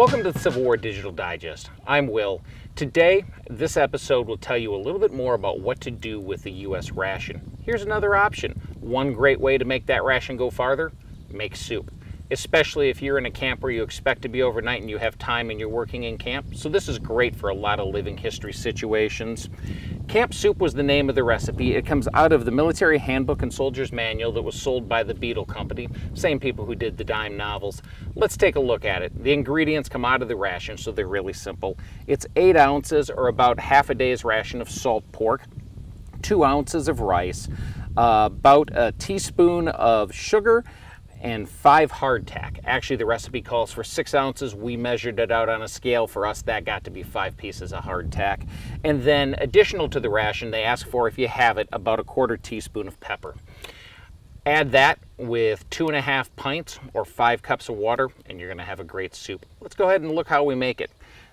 Welcome to the Civil War Digital Digest. I'm Will. Today, this episode will tell you a little bit more about what to do with the U.S. ration. Here's another option. One great way to make that ration go farther, make soup. Especially if you're in a camp where you expect to be overnight and you have time and you're working in camp. So this is great for a lot of living history situations. Camp soup was the name of the recipe. It comes out of the Military Handbook and Soldiers Manual that was sold by the Beedle Company, same people who did the dime novels. Let's take a look at it. The ingredients come out of the ration, so they're really simple. It's 8 ounces, or about half a day's ration of salt pork, 2 ounces of rice, about a teaspoon of sugar, and 5 hardtack. Actually, the recipe calls for 6 ounces. We measured it out on a scale. For us, that got to be 5 pieces of hardtack. And then additional to the ration, they ask for, if you have it, about a quarter teaspoon of pepper. Add that with 2.5 pints or 5 cups of water, and you're gonna have a great soup. Let's go ahead and look how we make it.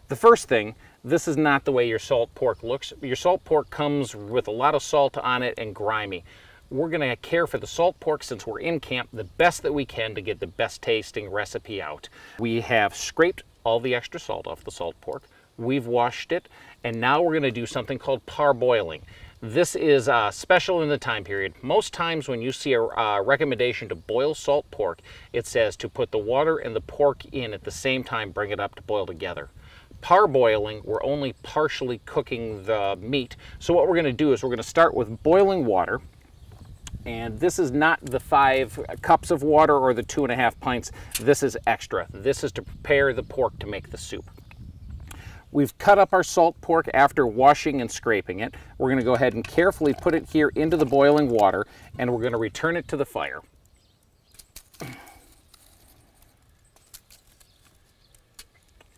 The first thing, this is not the way your salt pork looks. Your salt pork comes with a lot of salt on it and grimy. We're going to care for the salt pork, since we're in camp, the best that we can to get the best tasting recipe out. We have scraped all the extra salt off the salt pork. We've washed it, and now we're going to do something called parboiling. This is special in the time period. Most times when you see a recommendation to boil salt pork, it says to put the water and the pork in at the same time, bring it up to boil together. Parboiling, we're only partially cooking the meat. So what we're going to do is we're going to start with boiling water. And this is not the 5 cups of water or the 2.5 pints. This is extra. This is to prepare the pork to make the soup. We've cut up our salt pork after washing and scraping it. We're going to go ahead and carefully put it here into the boiling water, and we're going to return it to the fire.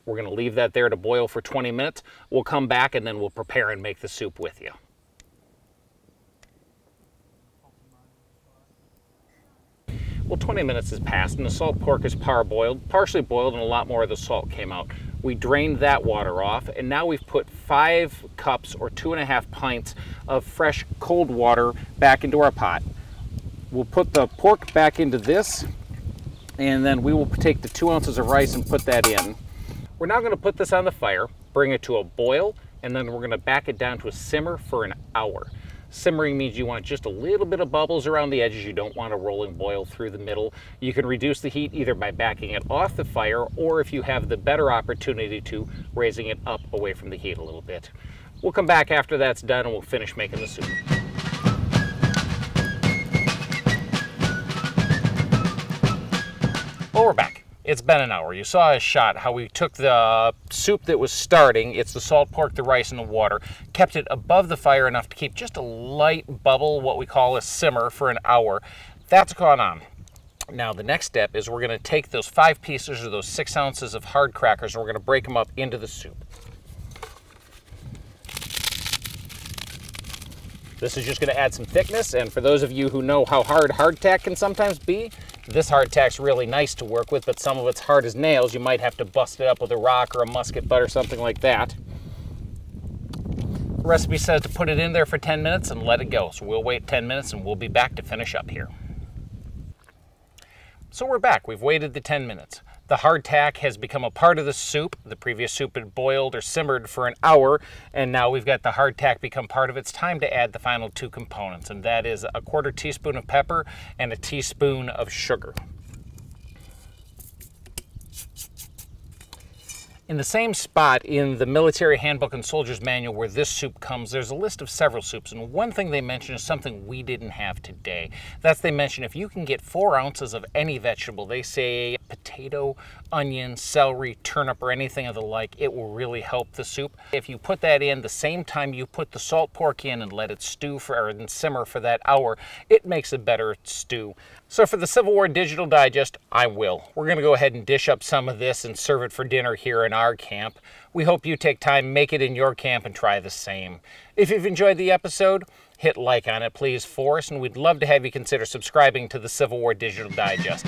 We're going to leave that there to boil for 20 minutes. We'll come back and then we'll prepare and make the soup with you. Well, 20 minutes has passed and the salt pork is parboiled, partially boiled, and a lot more of the salt came out. We drained that water off, and now we've put 5 cups or 2.5 pints of fresh cold water back into our pot. We'll put the pork back into this, and then we will take the 2 ounces of rice and put that in. We're now going to put this on the fire, bring it to a boil, and then we're going to back it down to a simmer for an hour. Simmering means you want just a little bit of bubbles around the edges. You don't want a rolling boil through the middle. You can reduce the heat either by backing it off the fire, or if you have the better opportunity to, raising it up away from the heat a little bit. We'll come back after that's done and we'll finish making the soup. Well, we're back. It's been an hour. You saw a shot how we took the soup that was starting, it's the salt pork, the rice, and the water, kept it above the fire enough to keep just a light bubble, what we call a simmer, for an hour. That's gone on. Now the next step is we're going to take those 5 pieces or those 6 ounces of hard crackers, and we're going to break them up into the soup. This is just going to add some thickness, and for those of you who know how hard hardtack can sometimes be, this hardtack's really nice to work with, but some of it's hard as nails. You might have to bust it up with a rock or a musket butt or something like that. The recipe says to put it in there for 10 minutes and let it go. So we'll wait 10 minutes and we'll be back to finish up here. So we're back. We've waited the 10 minutes. The hardtack has become a part of the soup. The previous soup had boiled or simmered for an hour, and now we've got the hardtack become part of it. It's time to add the final 2 components, and that is a quarter teaspoon of pepper and a teaspoon of sugar. In the same spot in the Military Handbook and Soldiers Manual where this soup comes, there's a list of several soups, and one thing they mention is something we didn't have today. That's, they mention if you can get 4 ounces of any vegetable, they say potato, onion, celery, turnip, or anything of the like, it will really help the soup. If you put that in the same time you put the salt pork in and let it stew for, or simmer for that hour, it makes a better stew. So for the Civil War Digital Digest, I'm Will. We're gonna go ahead and dish up some of this and serve it for dinner here in our camp. We hope you take time, make it in your camp, and try the same. If you've enjoyed the episode, hit like on it, please, for us, and we'd love to have you consider subscribing to the Civil War Digital Digest.